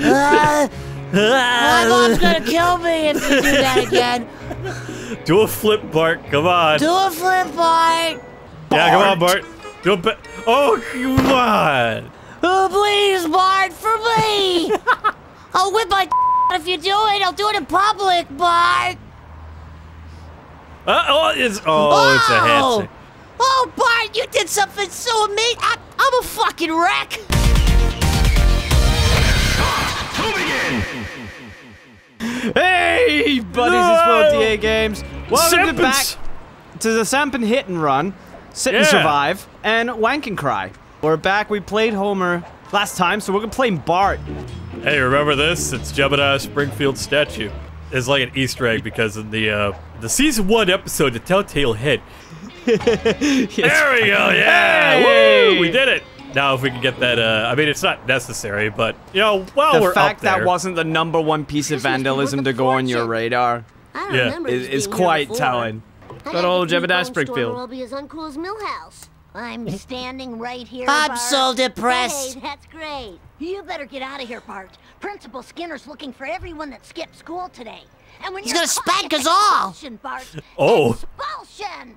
My mom's gonna kill me if you do that again. Do a flip, Bart. Come on. Do a flip, Bart. Yeah, come on, Bart. Do a come on. Oh, please, Bart, for me. I'll whip my if you do it. I'll do it in public, Bart. It's a handshake. Oh, Bart, you did something so amazing. I'm a fucking wreck. Hey, buddies, it's DA Games. Welcome back to the Sampin Hit and Run, Sit and Survive, and Wank and Cry. We're back. We played Homer last time, so we're gonna play Bart. Hey, remember this? It's Jebediah Springfield statue. It's like an Easter egg because in the season 1 episode, the Telltale Head. There we go. Yeah, hey! Woo, we did it. Now, if we can get that, I mean, it's not necessary, but, you know, while we're up there... The fact that wasn't the #1 piece of vandalism to go on your radar is quite telling. Good old Jebediah Springfield. Will be as uncool as Millhouse. I'm standing right here, I'm so depressed. Hey, that's great. You better get out of here, Bart. Principal Skinner's looking for everyone that skipped school today. And when he's gonna spank us all! Expulsion, Bart. Oh. Expulsion!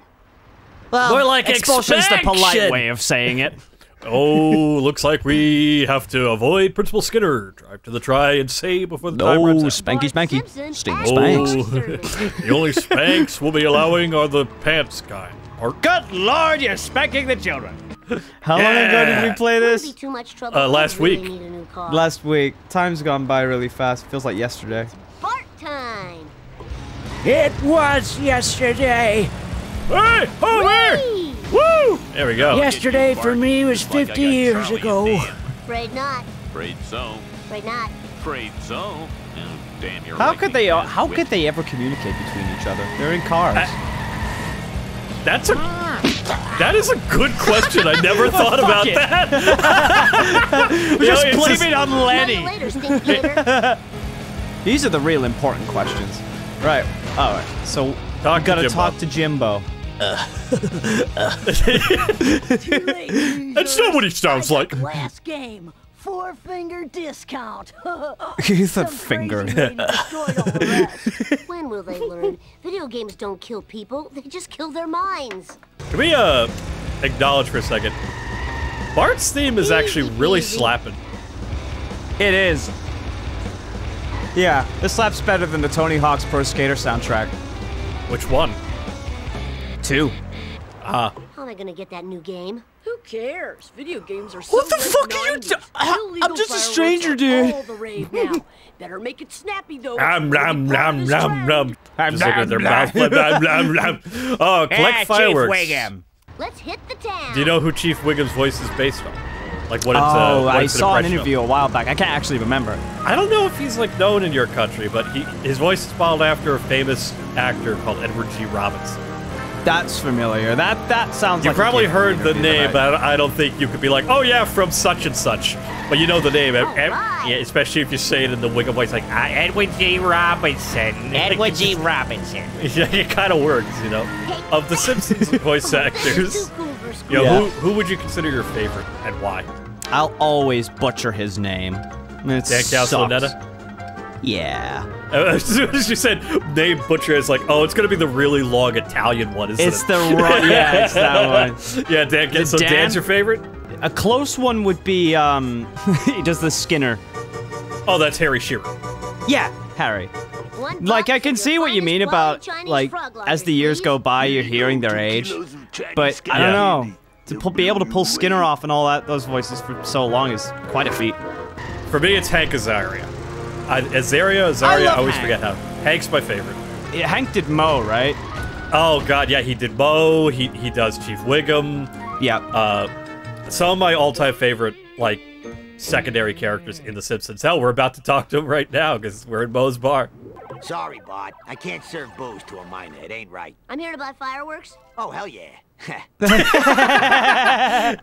Well, more like expulsion's the polite way of saying it. Oh, looks like we have to avoid Principal Skinner. Drive to the try and save before the time runs out. Spanky, spanky. Spanks. The only spanks we'll be allowing are the pants kind. Or good lord, you're spanking the children. How long ago did we play this? Too much trouble last week. Last week. Time's gone by really fast. Feels like yesterday. It's Bart time. It was yesterday. Hey, Homer! Woo! There we go. Yesterday for me was 50 years ago. Afraid not. Afraid so. Afraid not. Afraid so. Oh, damn, you're right. How could they ever communicate between each other? They're in cars. That is a good question. I never thought about that. Just blame it on Lenny. These are the real important questions. Right. All right. So I gotta talk to Jimbo. That's not what he sounds like. Last game, 4-finger discount. He's a finger. When will they learn? Video games don't kill people; they just kill their minds. Can we acknowledge for a second? Bart's theme is actually really slapping. It is. Yeah, this slaps better than the Tony Hawk's Pro Skater soundtrack. Which one? 2. How am I gonna get that new game? Who cares? Video games are so. What the fuck are you doing? I'm just a stranger, dude. All the rave now. Better make it snappy though. Oh, collect fireworks. Chief Wiggum. Let's hit the town. Do you know who Chief Wiggum's voice is based on? Like what it's I saw an interview a while back. I can't actually remember. I don't know if he's like known in your country, but his voice is modeled after a famous actor called Edward G. Robinson. That's familiar. That sounds like... You probably heard the name, but I don't think you could be like, oh yeah, from such and such. But you know the name. Yeah, especially if you say it in the Wiggum voice, like, Edward G. Robinson. Edward G. Robinson. Yeah, it kind of works, you know. Of the Simpsons voice actors, you know, who would you consider your favorite and why? I'll always butcher his name. It sucks. Yeah. As soon as you said name butcher, it's like, oh, it's gonna be the really long Italian one, isn't it? It's the wrong, yeah, it's that one. Yeah, Dan, so Dan's your favorite? A close one would be, he does the Skinner. Oh, that's Harry Shearer. Yeah, Harry. Like, I can see what you mean about, like, as the years go by, you're hearing their age. But, I don't know, to be able to pull Skinner off and all that, those voices for so long is quite a feat. For me, it's Hank Azaria. Azaria, I always forget how. Hank's my favorite. Yeah, Hank did Moe, right? Oh god, yeah, he did Moe. He does Chief Wiggum. Yeah. Some of my all-time favorite, like, secondary characters in The Simpsons. Hell, we're about to talk to him right now because we're in Moe's bar. Sorry, Bart. I can't serve booze to a minor. It ain't right. I'm here to buy fireworks. Oh hell yeah. I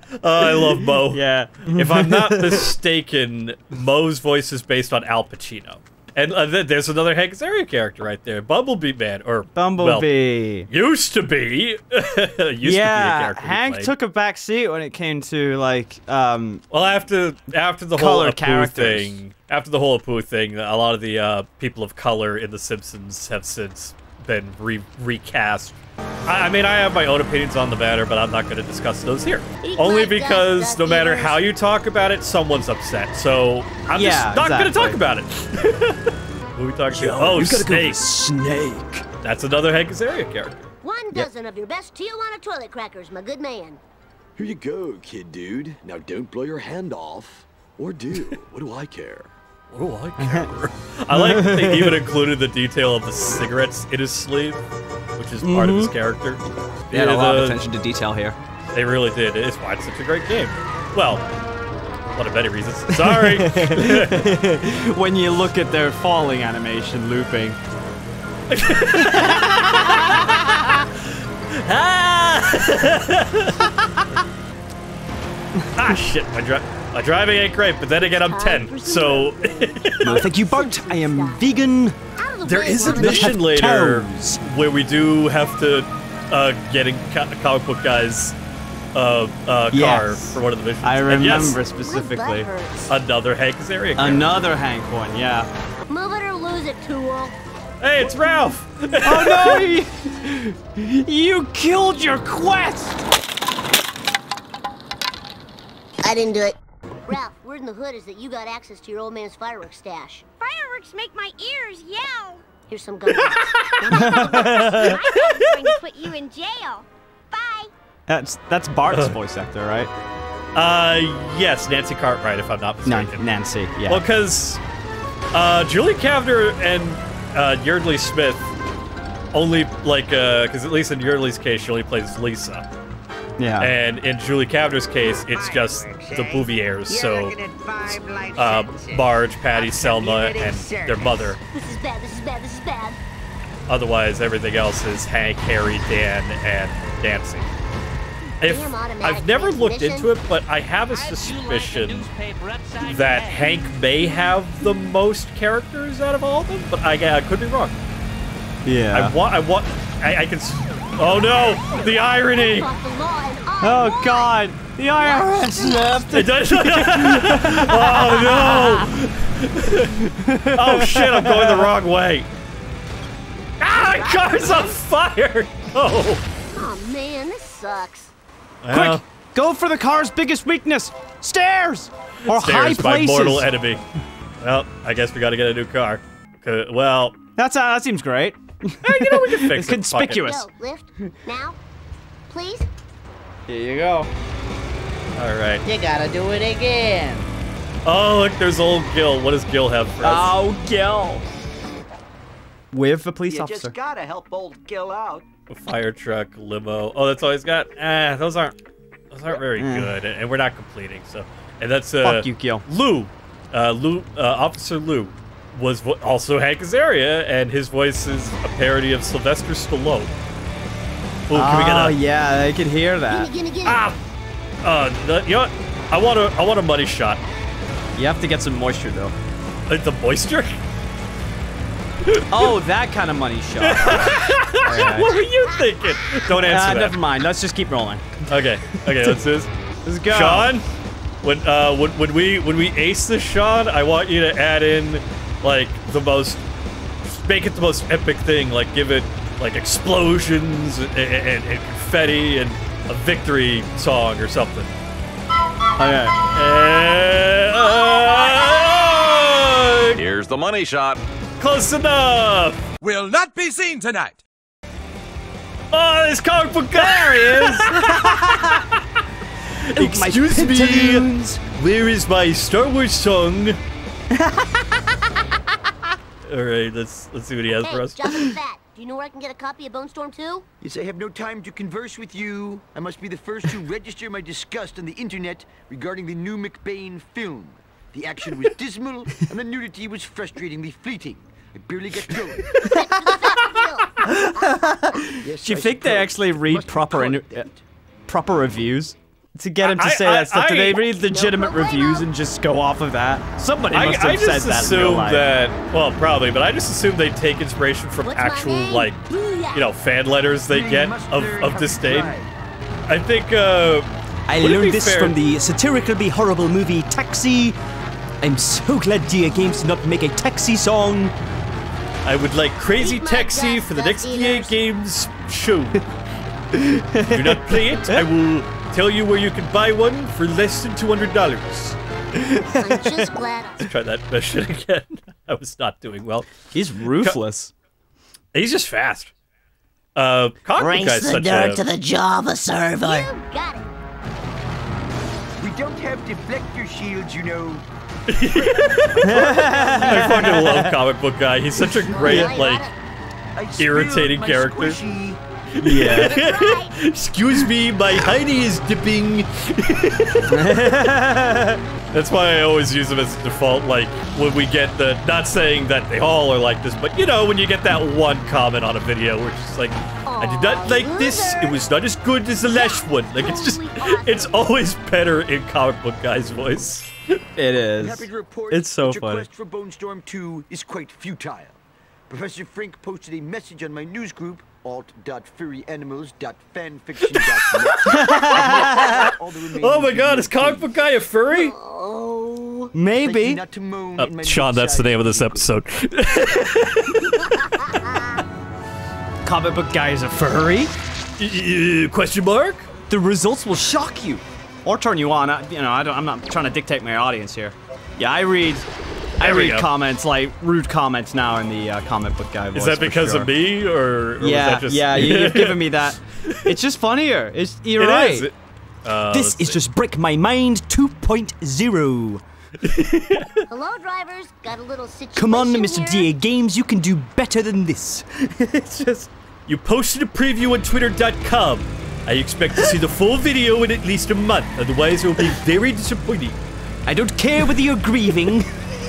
love Moe. Yeah. If I'm not mistaken, Moe's voice is based on Al Pacino. And there's another Hank Azaria character right there, Bumblebee Man, or Bumblebee. Well, used to be. used to be a character. Yeah, Hank took a back seat when it came to like. Well, after the whole Apu thing, a lot of the people of color in The Simpsons have since been recast. I mean, I have my own opinions on the matter, but I'm not going to discuss those here. Only because no matter how you talk about it, someone's upset. So I'm just not going to talk about it. Who are we talking to? Oh, Snake. Snake. That's another Hank Azaria character. 1 dozen of your best Tijuana toilet crackers, my good man. Here you go, kid dude. Now don't blow your hand off. Or do. What do I care? What do I care? I like that they even included the detail of the cigarettes in his sleeve, which is part of his character. They had a lot of attention to detail here. They really did. It's why it's such a great game. Well, one of many reasons. Sorry! When you look at their falling animation looping. Ah, shit. My driving ain't great, but then again, I'm 10, so... No, thank you, Bart. I am vegan. There is a mission later where we do have to get in comic book guy's car for one of the missions. I remember specifically. Another Hank Azaria. Another Hank one, yeah. Move it or lose it, Tool. Hey, it's Ralph! Oh, no! You killed your quest! I didn't do it. Ralph, word in the hood is that you got access to your old man's fireworks stash. Fireworks make my ears yell. Here's some guns. I'm going to put you in jail. Bye. That's Bart's voice actor, right? Yes, Nancy Cartwright, if I'm not mistaken. No, Nancy, yeah. Well, because Julie Kavner and Yardley Smith only, like, because at least in Yardley's case, she only plays Lisa. Yeah. And in Julie Kavner's case, it's just the Bouviers, so Marge, Patty, Selma, and their mother. This is bad, this is bad, this is bad. Otherwise, everything else is Hank, Harry, Dan, and Nancy. I've never looked into it, but I have a suspicion that Hank may have the most characters out of all of them, but I could be wrong. Yeah. I can... Oh no! The irony! Oh god! The IRS snapped! Oh no! Oh shit, I'm going the wrong way! Ah! My car's on fire! Oh man, this sucks. Quick! Go for the car's biggest weakness! Stairs! Or high places! Stairs, my mortal enemy. Well, I guess we gotta get a new car. Well... that seems great. Hey, you know, we can fix it. It's conspicuous. Yo, lift now, please. Here you go. All right. You gotta do it again. Oh, look, there's old Gil. What does Gil have for us? Oh, Gil. With a police officer. You just gotta help old Gil out. A fire truck, limo. Oh, that's all he's got. Ah, those aren't very good, and we're not completing. So, and that's fuck you, Gil. Lou, Officer Lou. Was also Hank Azaria, and his voice is a parody of Sylvester Stallone. Oh, can we get up? Yeah, I can hear that. Get it. You know what? I want a money shot. You have to get some moisture though. Like the moisture? Oh, that kind of money shot. Right. What were you thinking? Don't answer that. Never mind. Let's just keep rolling. Okay. Okay. Let's do this. Let's go. Sean, when we ace this, Sean, I want you to add in. Like make it the most epic thing. Like give it like explosions and confetti and a victory song or something. Okay. Here's the money shot. Close enough. Will not be seen tonight. Oh, this comic book guy is. Excuse me. Where is my Star Wars song? All right, let's see what he has for us. Just that. Do you know where I can get a copy of Bonestorm 2? Yes, I have no time to converse with you. I must be the first to register my disgust on the internet regarding the new McBain film. The action was dismal, and the nudity was frustratingly fleeting. I barely get going. Yes, do you think they actually read proper reviews? to get him to say that stuff? Do they read legitimate reviews and just go off of that? Somebody must have said that in real life. Well, probably, but I just assume they take inspiration from actual, like, you know, fan letters they get of disdain. I think, I learned this from the satirically horrible movie Taxi. I'm so glad DA Games did not make a Taxi song. I would like Crazy Taxi for the next DA Games show. Do not play it. I will tell you where you can buy one for less than $200. I'm just glad. Let's try that shit again. I was not doing well. He's ruthless. He's just fast. Brings the dirt to the Java server. You got it. We don't have deflector shields, you know. I fucking love Comic Book Guy. He's such a great, like, irritating character. Squishy. Yeah. Excuse me, my Heidi is dipping. That's why I always use them as a default, like, when we get the, not saying that they all are like this, but you know, when you get that one comment on a video, we're just like, I did not like this, it was not as good as the last one. Like, it's just, it's always better in Comic Book Guy's voice. It is. It's so funny. Your quest for Bonestorm 2 is quite futile. Professor Frink posted a message on my news group, Alt.furryanimals.fanfiction.net. Oh my god, is Comic Book Guy a furry? Oh, maybe. Sean, that's the name of this episode. Comic Book Guy is a furry? Question mark? The results will shock you. Or turn you on. I, you know, I'm not trying to dictate my audience here. Yeah, I read comments, like, rude comments now in the Comic Book Guy voice. Is that because of me, or yeah, was that just... Yeah, you've given me that. It's just funnier. It's, you're right. Is. This is just Brick My Mind 2.0. Hello, drivers. Got a little situation. Come on, Mr. DA Games, you can do better than this. It's just... You posted a preview on Twitter.com. I expect to see the full video in at least a month. Otherwise, it will be very disappointing. I don't care whether you're grieving.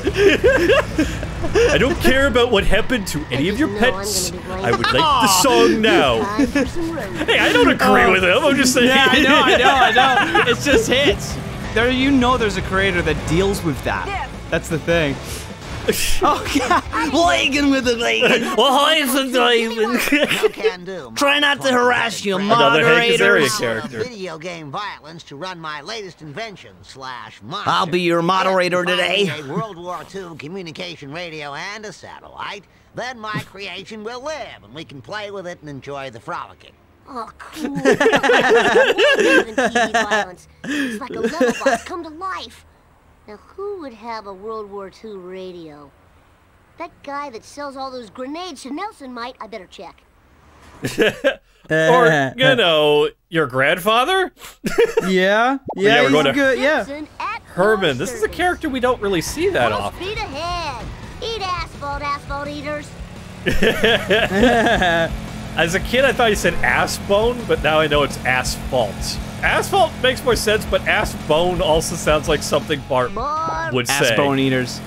I don't care about what happened to any of your pets. I would like the song now. Hey, I don't agree with him. I'm just saying. Yeah, I know. It's just hits. There, you know, there's a creator that deals with that. That's the thing. Oh god, Lagan with the Lagan. Well, hi, Lagan. Try not to harass your moderators. Video game violence to run my latest invention /monster. I'll be your moderator today. A World War II communication radio and a satellite. Then my creation will live, and we can play with it and enjoy the frolicking. Oh, cool. It's like a level box come to life. Now, who would have a World War II radio? That guy that sells all those grenades to Nelson might. I better check. Or, you know, your grandfather? Yeah. Yeah, we're going to good, yeah. Herman. This is a character we don't really see that often. Full speed ahead. Eat asphalt, asphalt eaters. As a kid, I thought you said ass bone, but now I know it's asphalt. Asphalt makes more sense, but ass bone also sounds like something Bart would say. Ass bone eaters.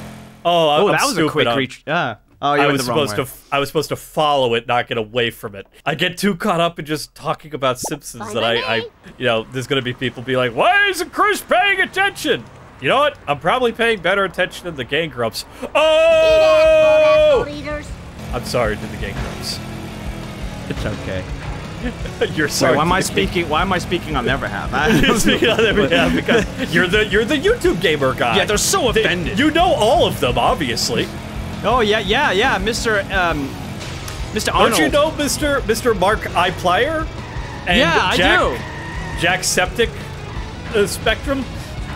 Oh, that was a quick reach. Oh, you went the wrong way. I was supposed to follow it, not get away from it. I get too caught up in just talking about Simpsons that I, you know, there's gonna be people be like, why isn't Chris paying attention? You know what? I'm probably paying better attention than the Gang Grumps. Oh! I'm sorry to the Gang Grumps. It's okay. You're sorry. Wait, why am I speaking on their behalf? You're speaking on their behalf because you're the YouTube gamer guy. Yeah, they're so offended. You know all of them, obviously. Oh yeah, Mr. Arnold. Don't you know Mr. Mark Iplier? And yeah, I do. Jack Septic Spectrum.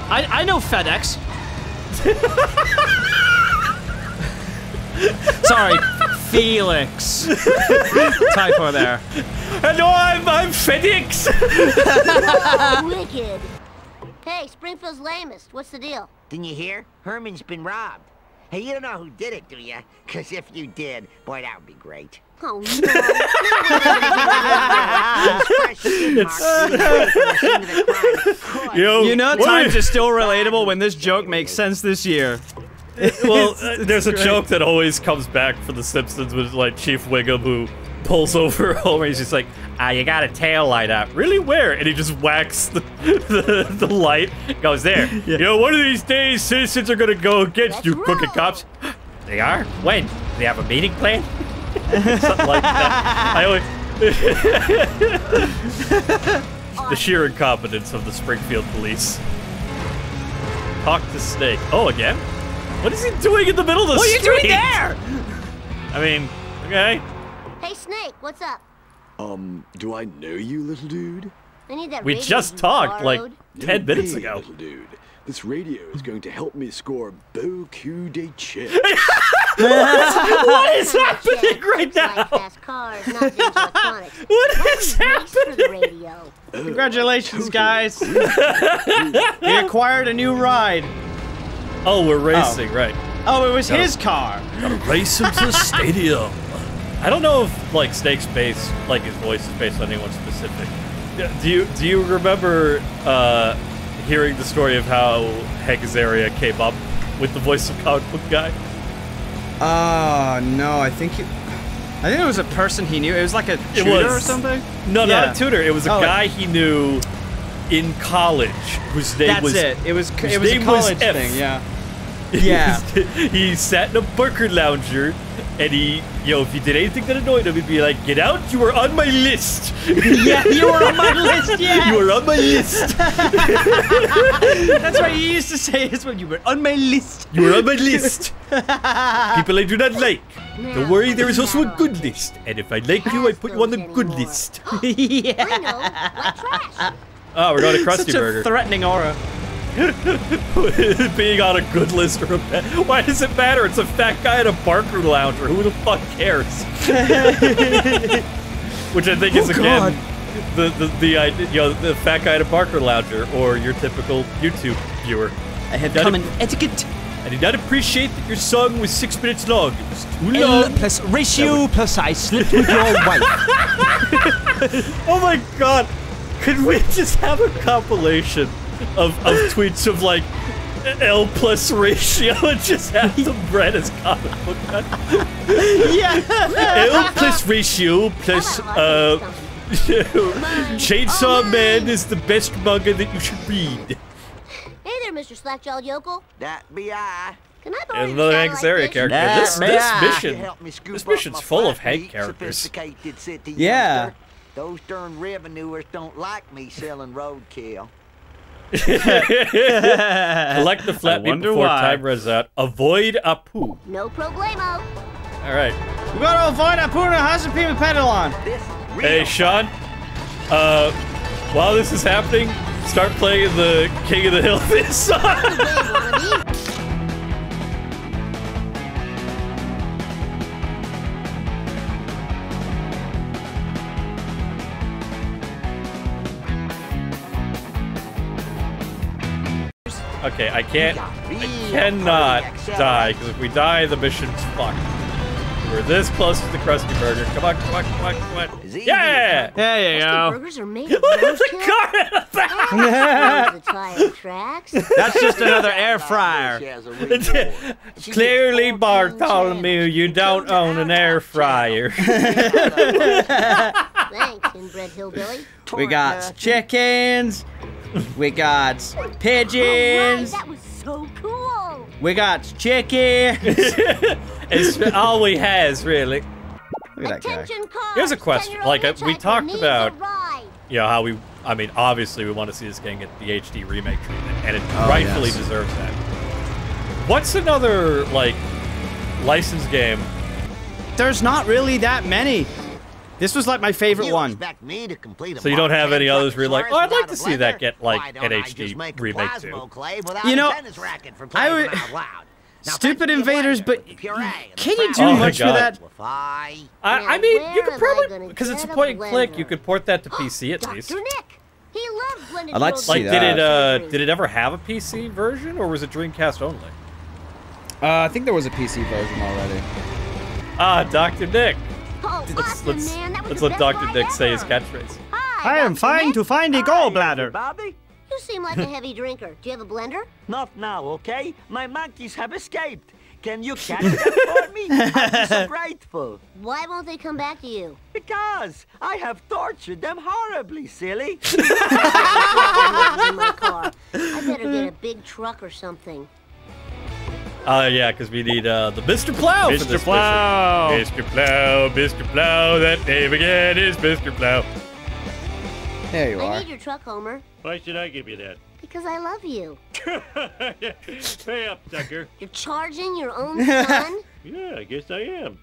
I know FedEx. Sorry, Felix. Typo there. Hello, I'm Felix. Wicked. Hey, Springfield's lamest. What's the deal? Didn't you hear? Herman's been robbed. Hey, you don't know who did it, do you? Because if you did, boy, that would be great. Oh, no. You know, times are still relatable when this joke makes sense this year. Well, there's a joke that always comes back for The Simpsons with, like, Chief Wiggum, who pulls over Homer. He's just like, ah, you got a tail light up. Really? Where? And he just whacks the light. Goes there. Yeah. You know, one of these days, citizens are going to go against you, crooked cops. They are? When? Do they have a meeting plan? Something like that. I always... The sheer incompetence of the Springfield police. Talk to Snake. Oh, again? What is he doing in the middle of the street? What are you doing there? I mean, okay. Hey, Snake, what's up? Do I know you, little dude? I need that radio. We just talked like 10 minutes ago. Little dude, this radio is going to help me score beaucoup de chips. What is happening right now? What is happening? Congratulations, guys. We acquired a new ride. Oh, we're racing, right. Oh, it was his car. Gotta race him to the stadium. I don't know if like Snake's bass, like his voice is based on anyone specific. Do you remember hearing the story of how Hank Azaria came up with the voice of comic book guy? No, I think it was a person he knew. It was like a tutor or something. No, yeah. Not a tutor. It was a guy he knew in college whose name was a college thing. Yeah. Yeah. He sat in a Booker lounger, and he, you know, if he did anything that annoyed him, he'd be like, "Get out! You were on my list." Yeah, you were on my list. Yeah. You were on my list. That's what he used to say. Is when you were on my list. You were on my list. People I do not like. Don't worry, there is also a good list, and if I like you, I put you on the good list. Yeah. I know. Trash. Oh, we're going to Krusty Burger. Such a threatening aura. Being on a good list or a bad. Why does it matter? It's a fat guy at a Barker lounger. Who the fuck cares? Which I think is again the you know, the fat guy at a Barker lounger or your typical YouTube viewer. I have common etiquette. I did not appreciate that your song was 6 minutes long. It was too long. Plus ratio plus I slept with your wife. Oh my god! Could we just have a compilation? Of tweets of like L plus ratio and just have them read as comic book. Yeah. L plus ratio plus Chainsaw Man is the best manga that you should read. Hey there, Mr. Slackjawed Yokel. That be I. Can I borrow another Hank Azaria character? This mission's full of Hank characters. Yeah. Those darn revenuers don't like me selling roadkill. Collect the flat meat before time runs out. Avoid a poo. No problemo. All right. We gotta avoid a poo and a Hasapima Pedalon. Hey, Sean. While this is happening, start playing the King of the Hill theme song. Okay, I cannot die, because if we die, the mission's fucked. We're this close to the Krusty Burger. Come on, come on, come on, come on. Yeah! There you go. Burgers are made of That's just another air fryer. Clearly, Bartholomew, you don't own an air fryer. Thanks, inbred hillbilly. We got chickens. We got pigeons. That was so cool. We got chickens. It's all we has, really. Look at that guy. Here's a question. Like we talked about, you know, how we. I mean, obviously, we want to see this game get the HD remake treatment, and it rightfully deserves that. What's another like licensed game? There's not really that many. This was like my favorite one. So you don't have any others where you're like, oh, I'd like to see that get like an HD remake too. You know, stupid invaders, but can you do much for that? I mean, you could probably, because it's a point and click, you could port that to PC at least. I'd like to see that. Did it ever have a PC version, or was it Dreamcast only? I think there was a PC version already. Ah, Dr. Nick. Let's let Dr. Nick say his catchphrase. I am fine to find a gallbladder. Bobby, you seem like a heavy drinker. Do you have a blender? Not now, okay? My monkeys have escaped. Can you catch that for me? I'm so grateful. Why won't they come back to you? Because I have tortured them horribly, silly. I better get a big truck or something. Yeah, because we need the Mr. Plow for this. Mr. Plow! Mr. Plow, Mr. Plow, that name again is Mr. Plow. There you are. I need your truck, Homer. Why should I give you that? Because I love you. Pay up, sucker. You're charging your own son? Yeah, I guess I am.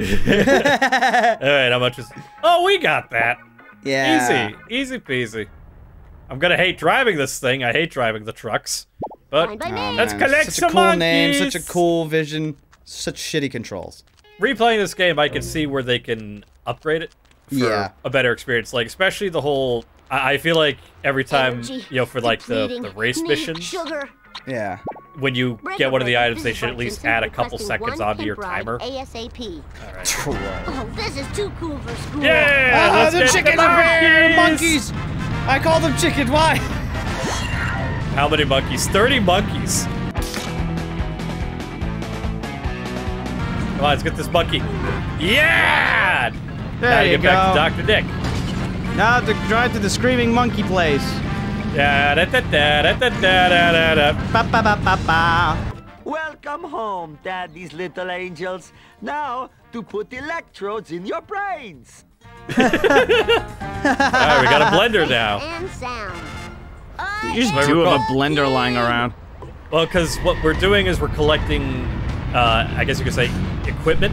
Alright, how much is... Oh, we got that. Yeah. Easy. Easy peasy. I'm gonna hate driving this thing. I hate driving the trucks. But let's collect some monkeys. Such a cool name, such a cool vision, such shitty controls. Replaying this game, I can see where they can upgrade it for a better experience. Like, especially the whole... I feel like every time, you know, for like the race missions, when you get one of the items, they should at least add a couple seconds onto your timer. ASAP. All right. Oh, this is too cool for school. Yeah, the chicken monkeys. I call them chicken. Why? How many monkeys? 30 monkeys. Come on, let's get this monkey. Yeah. Now you get back to Dr. Dick. Now to drive to the Screaming Monkey place. Welcome home, Daddy's little angels. Now to put electrodes in your brains. All right, we got a blender now. And sound. You just do have a blender lying around. Well, because what we're doing is we're collecting, I guess you could say, equipment.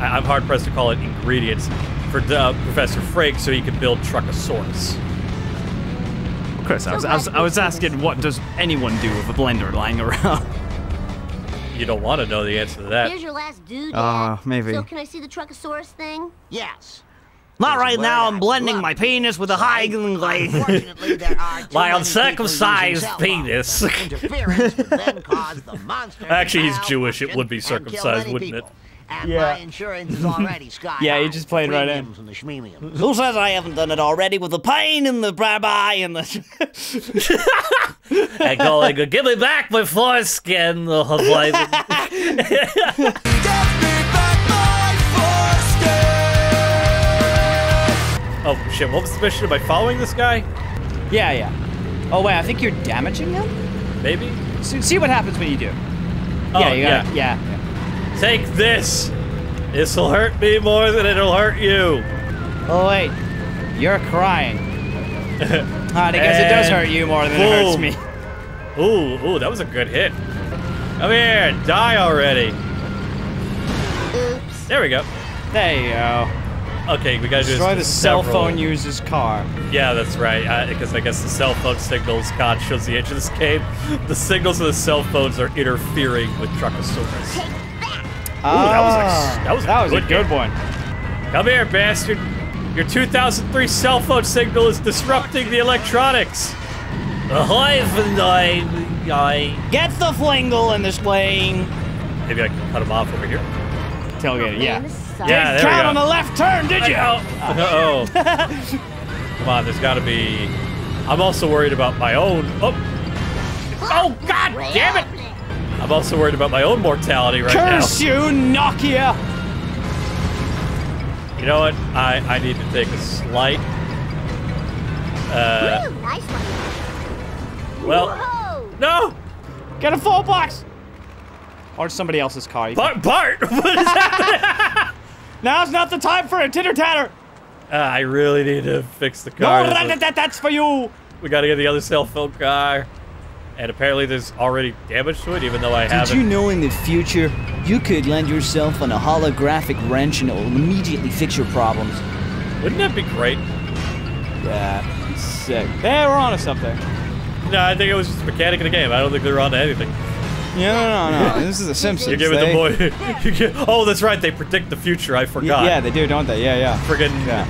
I'm hard-pressed to call it ingredients. For Professor Frake, so he could build Truckasaurus. Chris, I was asking, what does anyone do with a blender lying around? You don't want to know the answer to that. Here's your last dude. Maybe. So can I see the Truckasaurus thing? Yes. Not right now. I'm blending my penis with a high my uncircumcised penis. Actually, he's Jewish. It would be circumcised, wouldn't it? And my insurance is already sky high. You're just playing right in. Who says I haven't done it already with the pain and the rabbi and the... I go like, give me back my foreskin. Oh, shit, what was the mission? Am I following this guy? Yeah. Oh, wait, I think you're damaging him? Maybe. So, see what happens when you do. Oh, yeah. You gotta. Take this! This'll hurt me more than it'll hurt you. Oh wait, you're crying. I guess it does hurt you more than it hurts me. Ooh, that was a good hit. Come here, die already. Oops. There we go. There you go. Okay, we gotta destroy the cell phone user's car. Yeah, that's right, because I guess the cell phone signals, God shows the edge of this game. The signals of the cell phones are interfering with Truckasaurus. Ooh, that was a good one. Come here, bastard. Your 2003 cell phone signal is disrupting the electronics. Get the flingle in this plane. Maybe I can cut him off over here. Tailgate, yeah. Count on the left turn, did you? Uh-oh. Come on, there's got to be... I'm also worried about my own... Oh, God damn it! I'm also worried about my own mortality right now. Curse you, Nokia! You know what? I need to take a slight... Ooh, nice one. Well... Whoa. No! Get a full box! Or somebody else's car. Bart! What is happening? Now's not the time for a titter-tatter! I really need to fix the car. No, that's for you! We gotta get the other cell phone car. And apparently there's already damage to it, even though I haven't. Did you know in the future, you could land yourself on a holographic wrench and it will immediately fix your problems? Wouldn't that be great? Yeah, sick. Hey, we're onto something. No, I think it was just a mechanic of the game. I don't think they were onto anything. Yeah, no. This is The Simpsons. You're giving the boy... Oh, that's right. They predict the future. I forgot. Yeah, they do, don't they? Yeah. Friggin'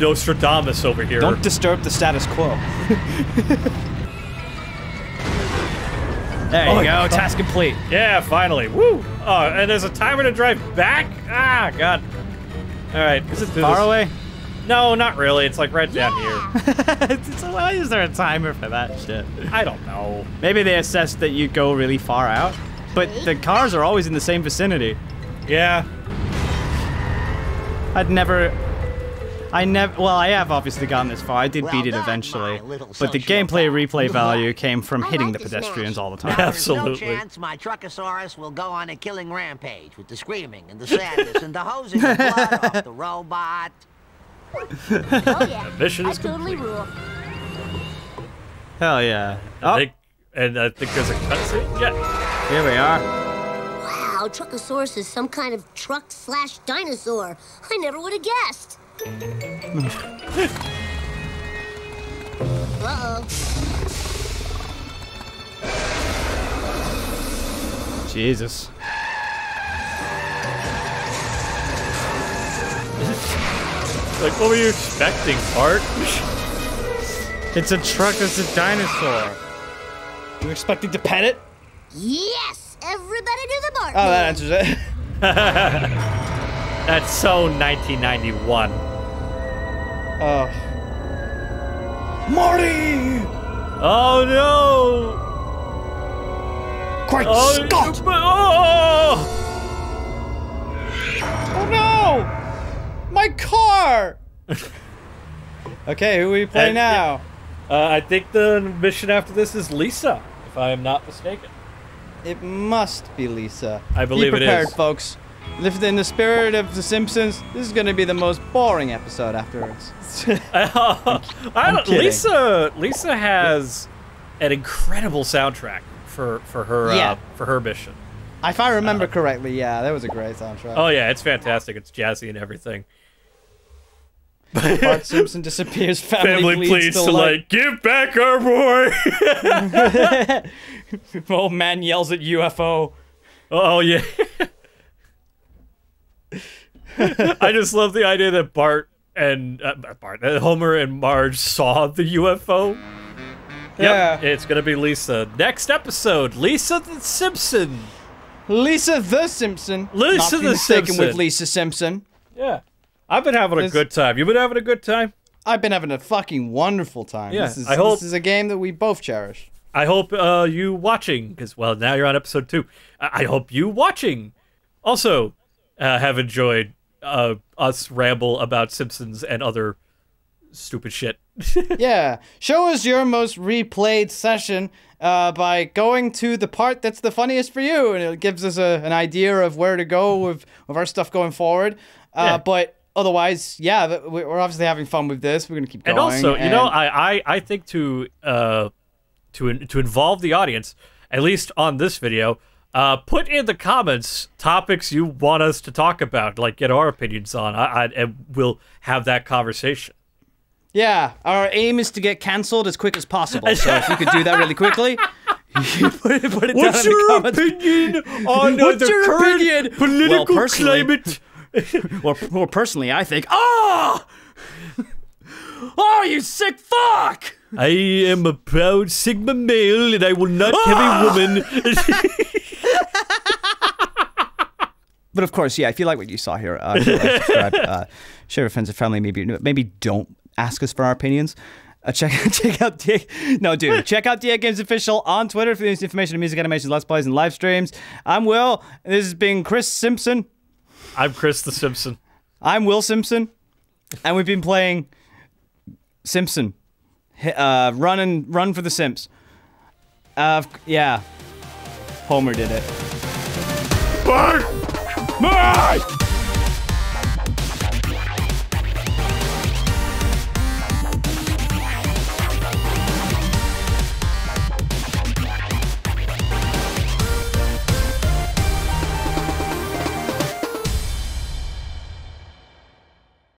Nostradamus over here. Don't disturb the status quo. There you go, task complete. Yeah, finally. Woo! Oh, and there's a timer to drive back? Ah, God. All right. Is it far away? No, not really. It's like right down here. Why is there a timer for that shit? I don't know. Maybe they assessed that you go really far out. But the cars are always in the same vicinity. Yeah. Well, I have obviously gotten this far. I did beat it eventually. But the gameplay replay value came from hitting the pedestrians all the time. Absolutely. There's no chance my Truckasaurus will go on a killing rampage with the screaming and the sadness and the hosing of blood off the robot. Oh, yeah. The mission is complete. Totally hell yeah. Oh. I think there's a cutscene. Yeah. Here we are. Wow, Truckasaurus is some kind of truck/dinosaur. I never would have guessed. Uh-oh. Jesus. Like, what were you expecting, Art? It's a truck that's a dinosaur. You expecting to pet it? Yes! Everybody do the bark. Oh, that answers it. That's so 1991. Oh. Marty! Oh no! Great Scott! Oh no! My car! Okay, who are we playing now? Yeah. I think the mission after this is Lisa, if I am not mistaken. It must be Lisa. I believe it is. Be prepared, folks. Lived in the spirit of The Simpsons, this is going to be the most boring episode afterwards. Lisa has an incredible soundtrack for her mission. If I remember correctly, yeah, that was a great soundtrack. Oh yeah, it's fantastic. It's jazzy and everything. Bart Simpson disappears. Family please to like give back our boy. Old man yells at UFO. Oh yeah. I just love the idea that Homer and Marge saw the UFO. Yeah, it's gonna be Lisa. Next episode, Lisa the Simpson. Lisa the Simpson. Lisa the Simpson with Lisa Simpson. Yeah, I've been having a good time. You've been having a good time. I've been having a fucking wonderful time. Yeah, this is a game that we both cherish. I hope you watching, because well, now you're on episode 2. I hope you watching also have enjoyed us ramble about Simpsons and other stupid shit. Yeah. Show us your most replayed session by going to the part that's the funniest for you, and it gives us an idea of where to go with our stuff going forward. But otherwise, yeah, we're obviously having fun with this. We're going to keep going. And also, you know, I think to involve the audience, at least on this video, put in the comments topics you want us to talk about, like get our opinions on, and we'll have that conversation. Yeah, our aim is to get canceled as quick as possible, so if you could do that really quickly. put it what's down your in the opinion on what's your current opinion? Political well, climate? Well, more personally, I think, oh, you sick fuck! I am a proud Sigma male, and I will not have a woman. But of course, yeah, if you like what you saw here, subscribe, share with friends and family, maybe don't ask us for our opinions. Check out DA Games Official on Twitter for the latest information on music, animations, let's plays, and live streams. I'm Will, and this has been Chris Simpson. I'm Chris the Simpson. I'm Will Simpson, and we've been playing Simpson. Run for the Simps. Yeah. Homer did it. Bye!